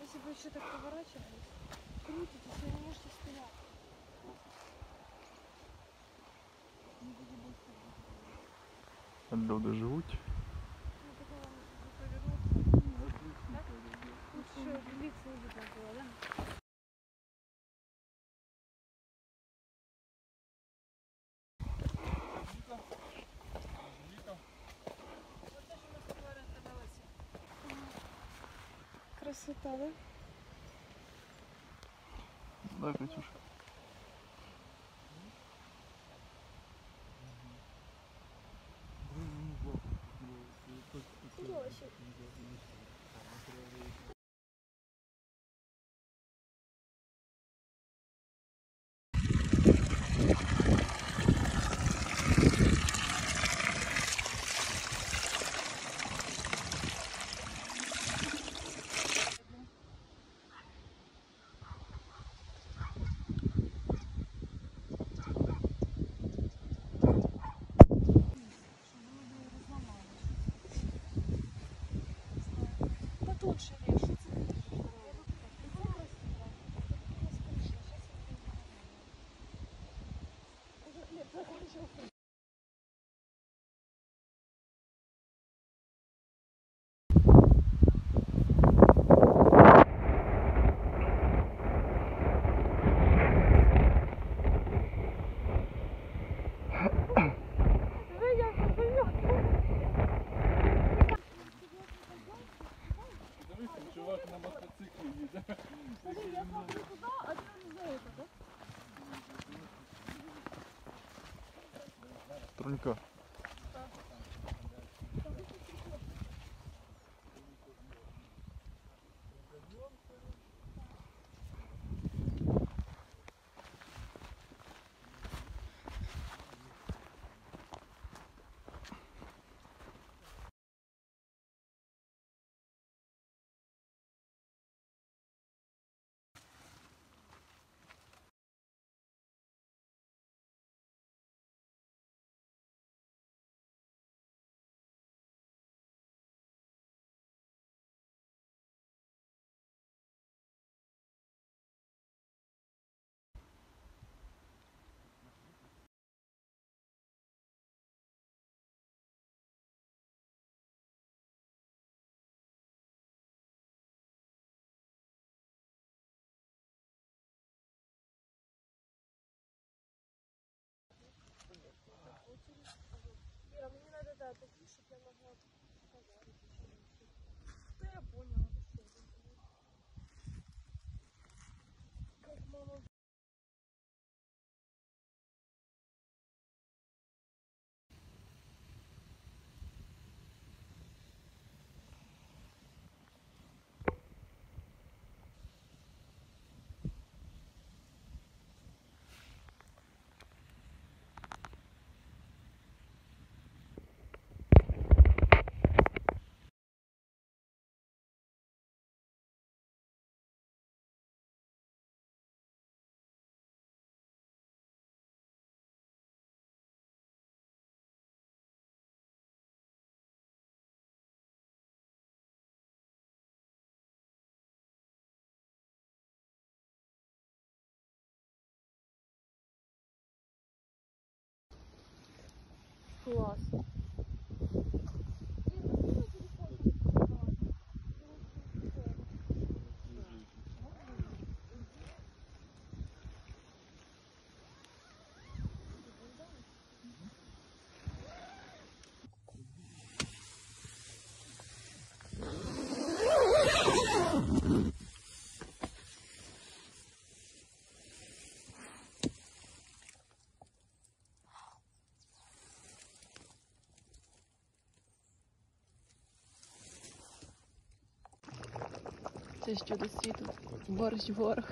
Если бы еще так поворачивались, крутитесь и не можете стоять. Отдал доживуть. Красота, да? Да, Катюша. Трунька. Класс. все щодо світу. Борщ ворог.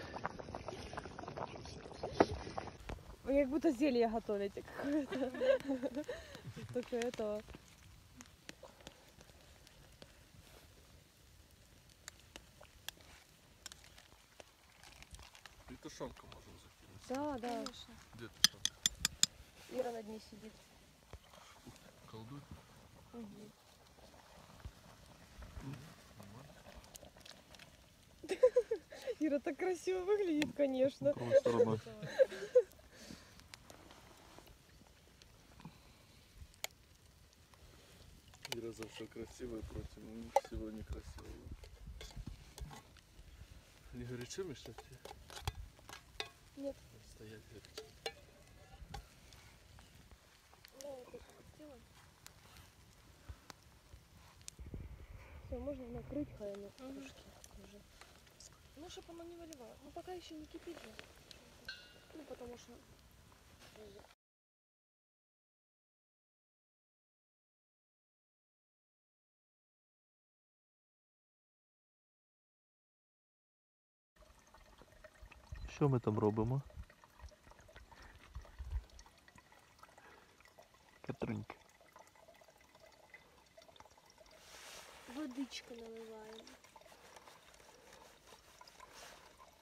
Вы как будто зелье готовите какое-то. Только этого. И тушенку можем закинуть. Да, да. Конечно. Где тушенка? Ира на дне сидит. Колдует? Угу. Ира так красиво выглядит, конечно. Ира завтра красивая против, но сегодня красивая. Не горячо мешать тебе? Нет. Стоять горячо. Все, можно накрыть хаями кружки уже. Ну, чтобы она не выливала. Ну, пока еще не кипит же. Ну, потому что... Що ми там робимо? Катрунька. Водичку наливаємо.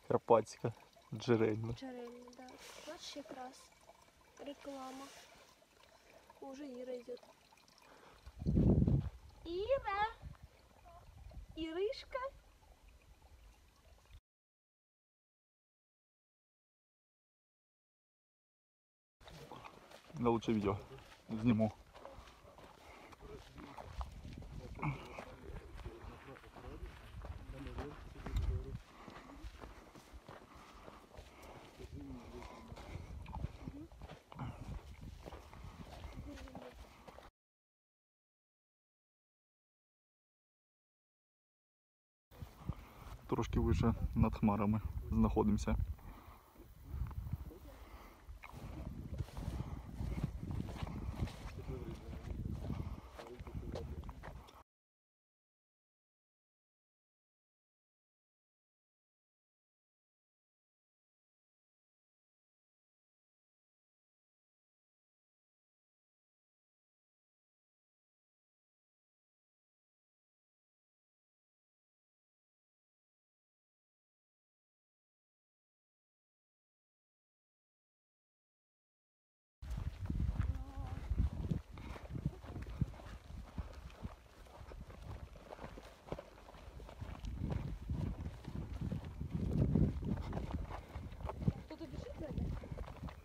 Карпатика, джерельна. Джерельна, да. Бачиш, якраз реклама. Уже Іра йде. Іра! Іришка! На лучшее видео сниму. Трошки выше над хмарами находимся.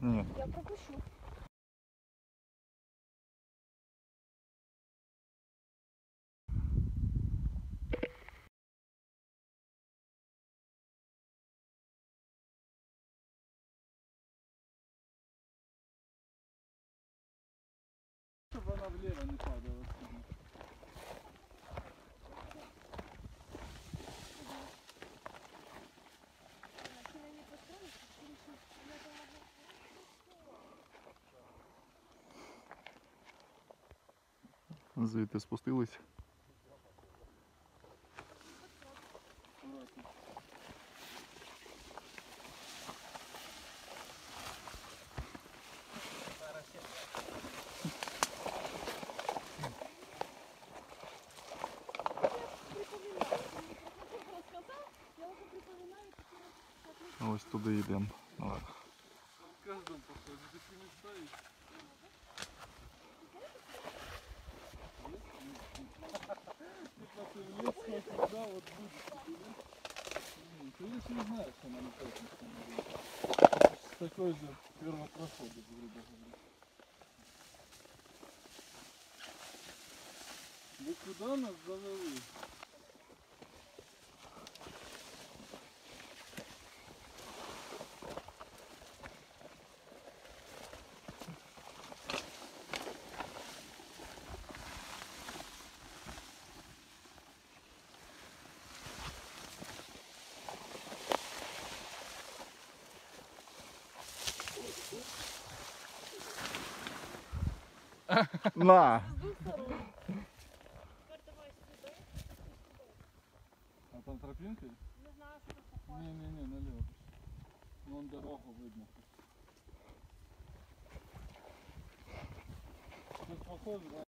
Нет. Я пропущу. Чтобы она влево не падала. Звідти спустились. Ось туди йдемо. Каждому походу, такі міста є. Ты если не знаешь, что она не точно. Такой же первопроходец, грубо говоря. Вы куда нас завели? На! А там тропинкой? Не знаю, что это похоже. Не-не-не, налево. Вон дорогу видно. Тут похоже, да?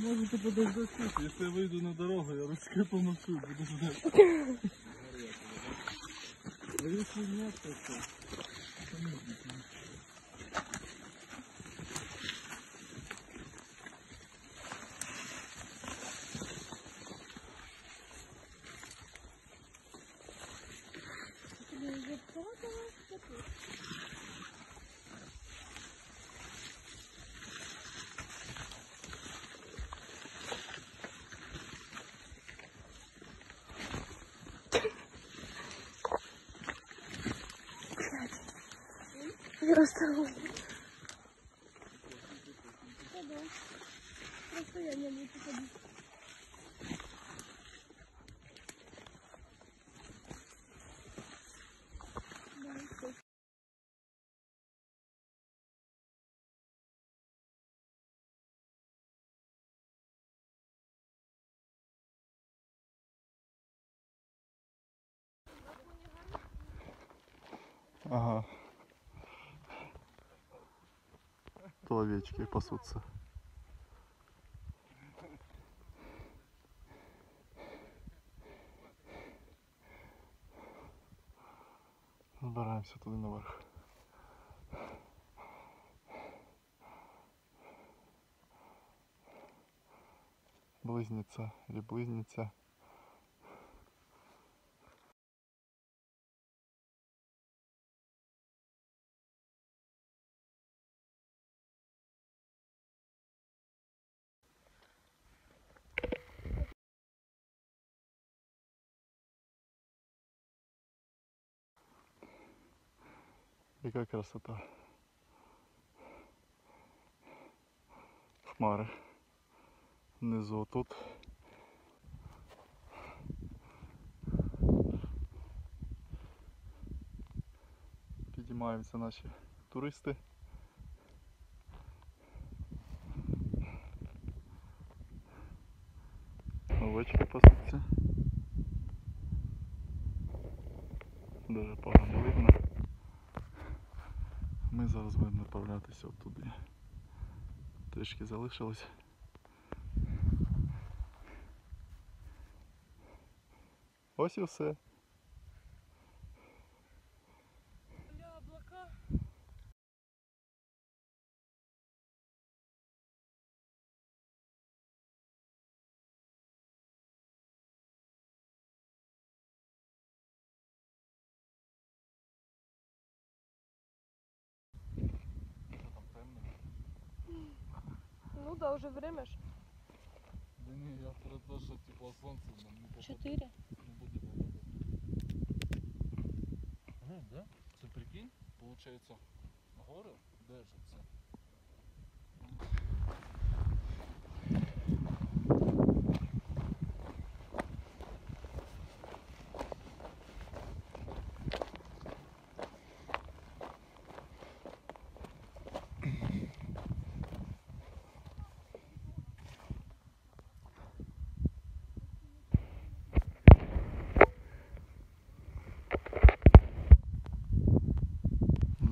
Можете подождать, если я выйду на дорогу, я ручкой помашу, буду ждать. А если нет, то что? Осторожно. Просто я не могу ходить. Ага. Овечки пасутся. Забираемся туда наверх. Близнеца или близнеца. И какая красота. Хмары. Внизу тут. Підіймаються наші туристи. Овечки пасуться. Дуже погано видно. Ми зараз будемо направлятися оттуди. Трішки залишилось. Ось і все. Ну да, уже время ж. Да не, я про то, что тепло солнца нам не будет. 4? Не будет погода. Ага, да? Ты прикинь, получается, горы держатся.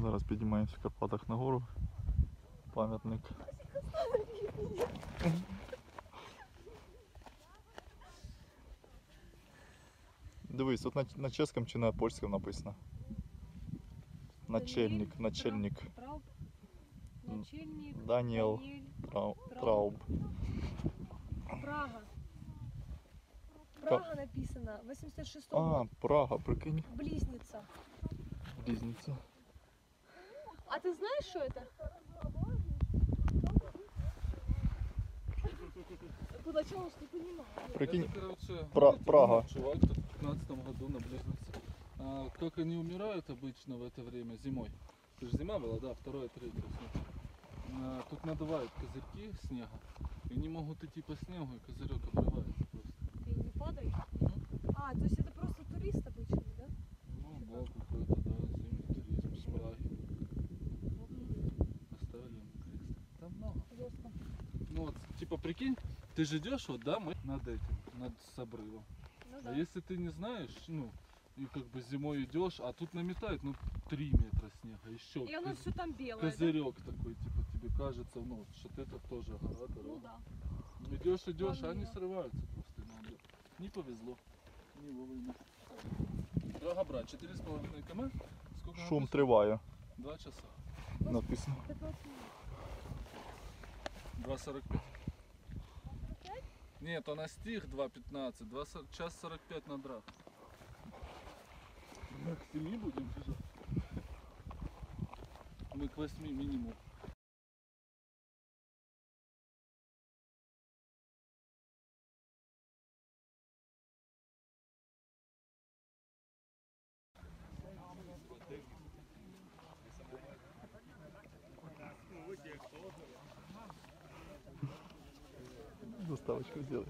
Зараз підіймаємося в Карпатах на гору. Пам'ятник. Дивись, тут на чеському чи на польському написано. Начальник, начальник. Даниэль Трауб. Прага. Прага написано. 86-го. А, Прага, прикинь. Близнеца. Близнеца. А ты знаешь, что это? Поначалу что не понимаю. Прикинь, это, короче, Прага. Чувак, в 15 году на близнецы. А, как они умирают обычно в это время, зимой. Это же зима была, да, 2-3. А, тут надувают козырьки снега. И они могут идти по снегу, и козырек обрывается просто. И не падает? А, то есть это просто турист обычный, да? Ну да, какой-то, да, зимний турист. типа, прикинь, ты же идешь вот, да, мы над этим, над с обрывом. Ну, да. А если ты не знаешь, ну, и как бы зимой идешь, а тут наметают, ну, 3 метра снега, еще. И оно все там белое. Козырек, да? Такой, типа, тебе кажется, ну, что-то это тоже огород. Ну, да. Идешь, идешь, а они срываются просто иногда. Не повезло, не вовремя. Драгобрат, 4,5 км. Сколько шум написано? Триває. 2 часа. Написано. 2,45. Нет, она стих 2,15. 2, час 45 на драк. Мы к 7 будем бежать. Мы к 8 минимум. Заставочку сделай.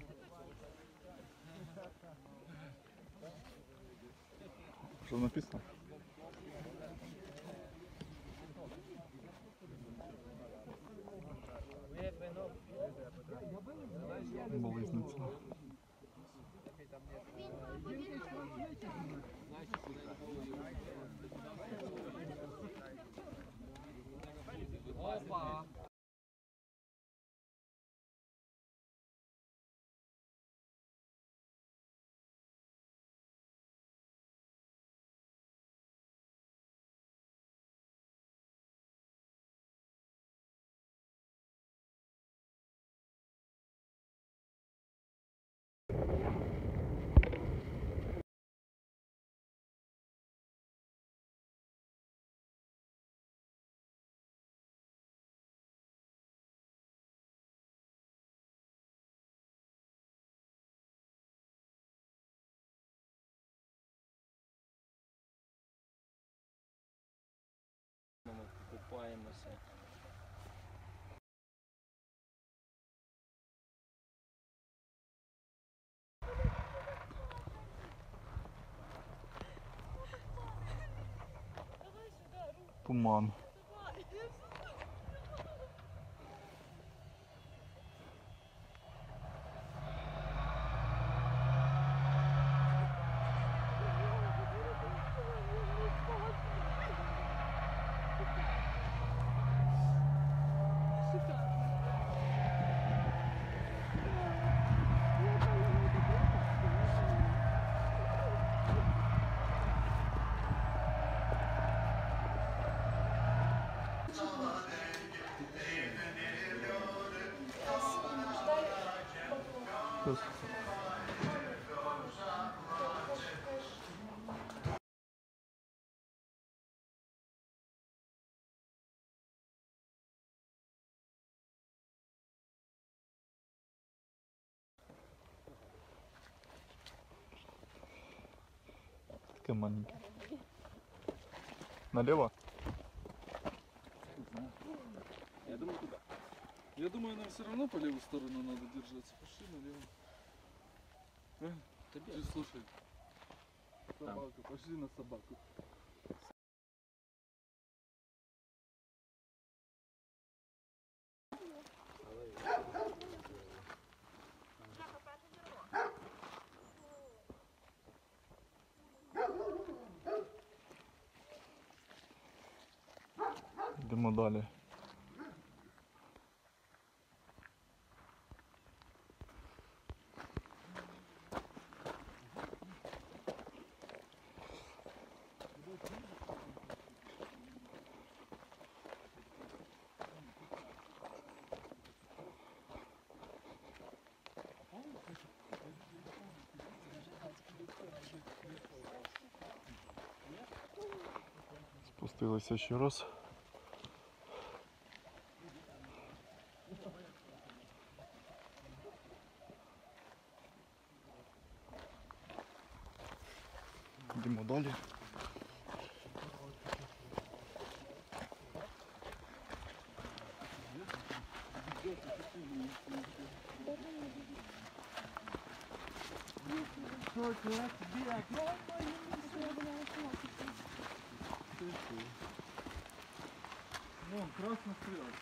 Что написано? Опа! Купаемся. Пуман. Маленький. Налево? Я думаю, туда. Я думаю, нам все равно по левую сторону надо держаться. Пошли налево. Ты слушай. Собаку. Пошли на собаку. Йдемо далі. Спустилися ще раз. Идем далее. Вон красный цвет.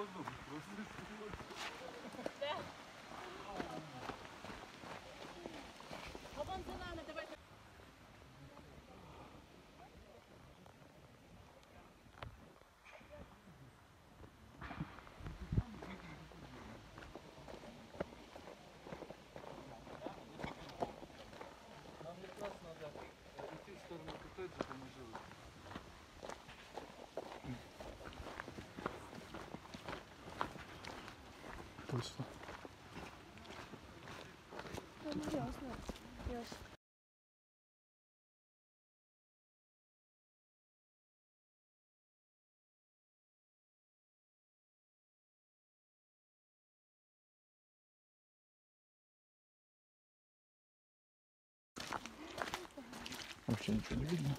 воздух. Да. А вон за нами, давай. Нам как раз надо идти в сторону коттеджа, там мы живем. Польство. Вообще ничего не видно.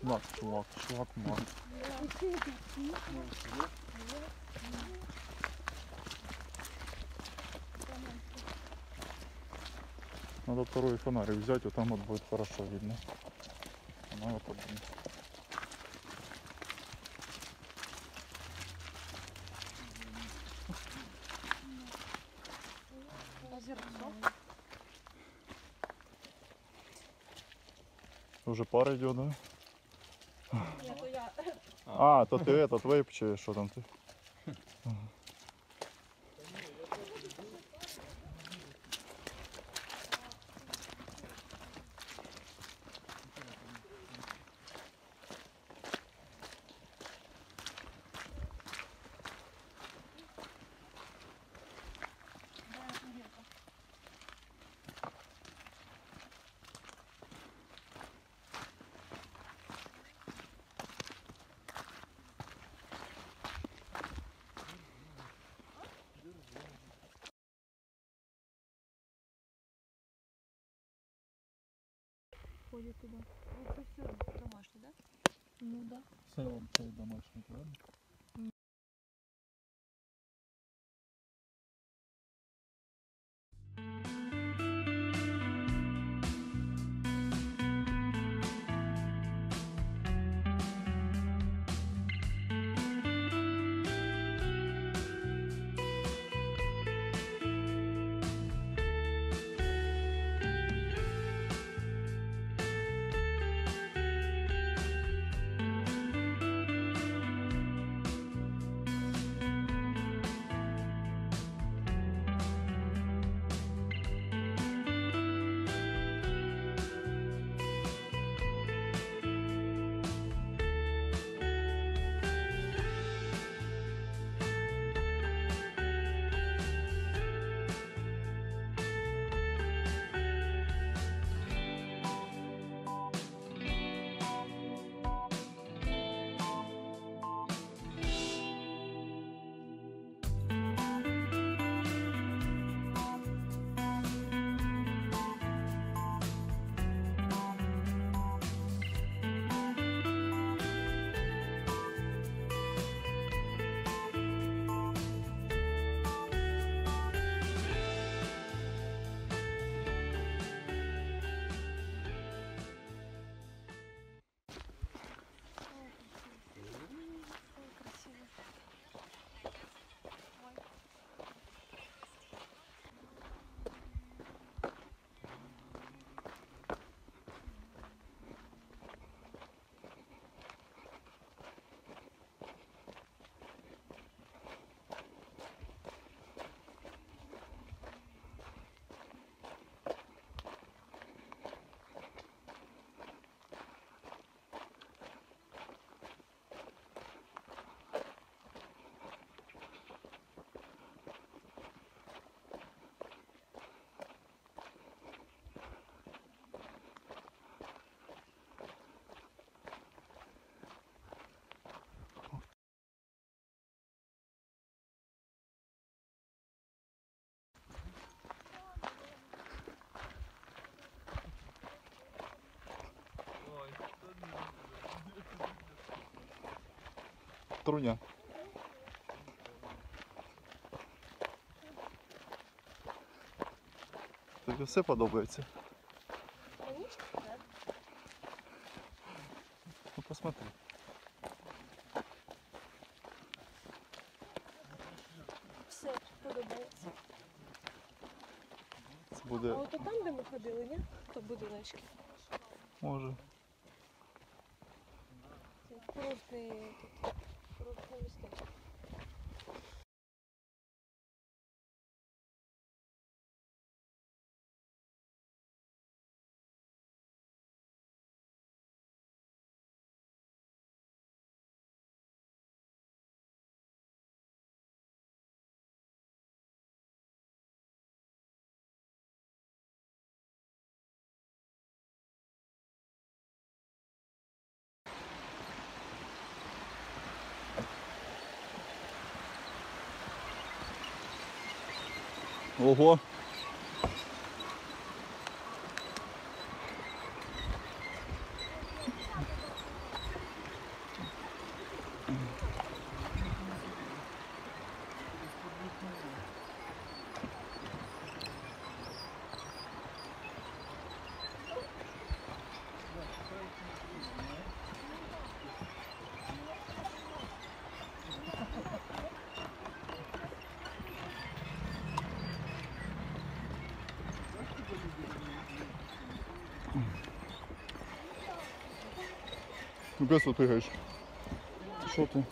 Чувак. Надо второй фонарик взять, вот там вот будет хорошо видно. Она вот один. Уже пара идет, да? Нет, я. А, то ты этот вейпчаешь, что там ты? Ходят туда. Это все домашний, да? Ну да. Целом целый домашний, правда? Труня. тобі все подобається? Конечно, так. Ну, посмотри. Все подобається. Це буде... А от там, де ми ходили, ні? То будиночки. Може. Це курортне містечко. Ого! Ну, где ты прыгаешь? Что ты?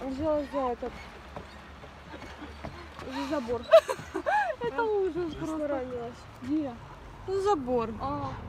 Взяла за этот... За забор. Это ужас, просто ранилась. Где? Ну, забор.